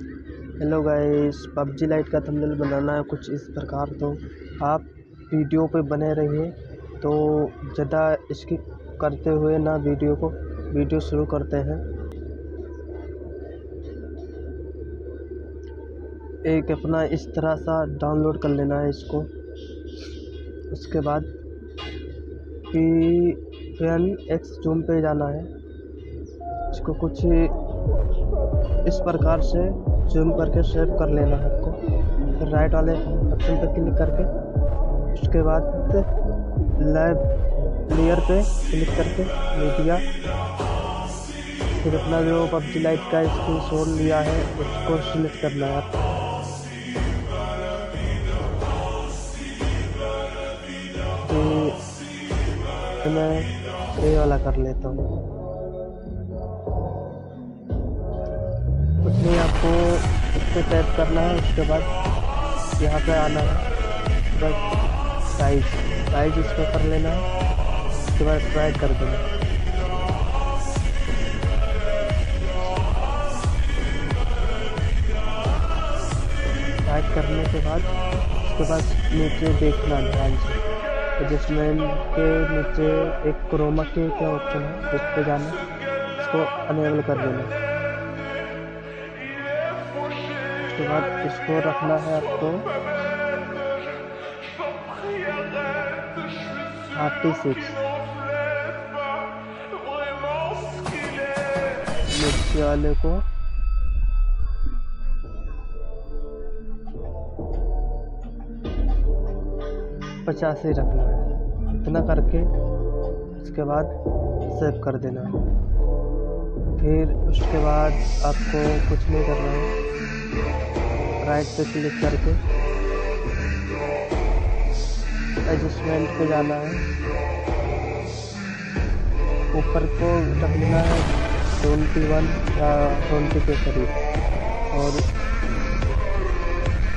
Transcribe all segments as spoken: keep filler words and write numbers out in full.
Hello guys, PUBG lite का thumbnail बनाना है कुछ इस प्रकार। तो आप वीडियो पे बने रहिए, तो ज़्यादा स्किप करते हुए ना वीडियो को। वीडियो शुरू करते हैं। एक अपना इस तरह सा डाउनलोड कर लेना है इसको। उसके बाद पी एन एक्स जूम पे जाना है। इसको कुछ इस प्रकार से जूम करके सेव कर लेना है आपको। फिर राइट वाले ऑप्शन पर क्लिक करके उसके बाद लाइव लेयर पे क्लिक करके ले दिया। फिर अपना जो पबजी लाइट का स्क्रीन शॉट लिया है उसको सिलेक्ट करना है आपको। तो मैं ये वाला कर लेता हूँ। उसमें आपको इस पर टैप करना है, उसके बाद यहाँ पे आना है। बस साइज साइज इस पर कर लेना है, उसके बाद ट्राई कर देना। ट्राई करने के बाद उसके बाद नीचे देखना ध्यान से, तो जिसमें के नीचे एक क्रोमा के क्या ऑप्शन है उस पर जाना, इसको अनेबल कर देना। उसके बाद इसको रखना है आपको छत्तीस। नीचे वाले को पचासी रखना है। इतना करके उसके बाद सेव कर देना। फिर उसके बाद आपको कुछ नहीं करना है, राइट पे क्लिक करके एडजस्टमेंट पे जाना है, ऊपर को रख लेना है ट्वेंटी वन या ट्वेंटी के करीब, और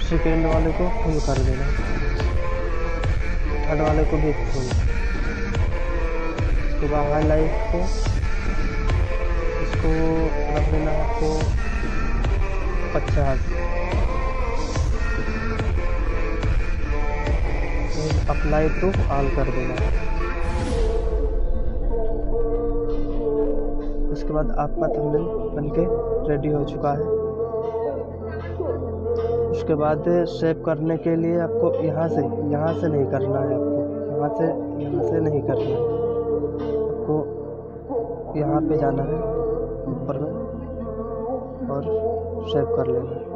सेकेंड वाले को फुल कर देना, थर्ड वाले को भी फुल। उसके बाद हाई लाइट को इसको रख लेना है आपको पचास। अप्लाई टू ऑल कर देना। उसके बाद आपका थंबनेल बनके रेडी हो चुका है। उसके बाद सेव करने के लिए आपको यहाँ से यहाँ से नहीं करना है, आपको यहाँ से यहाँ से नहीं करना है, आपको यहाँ पे जाना है ऊपर में और सेव कर लेना है।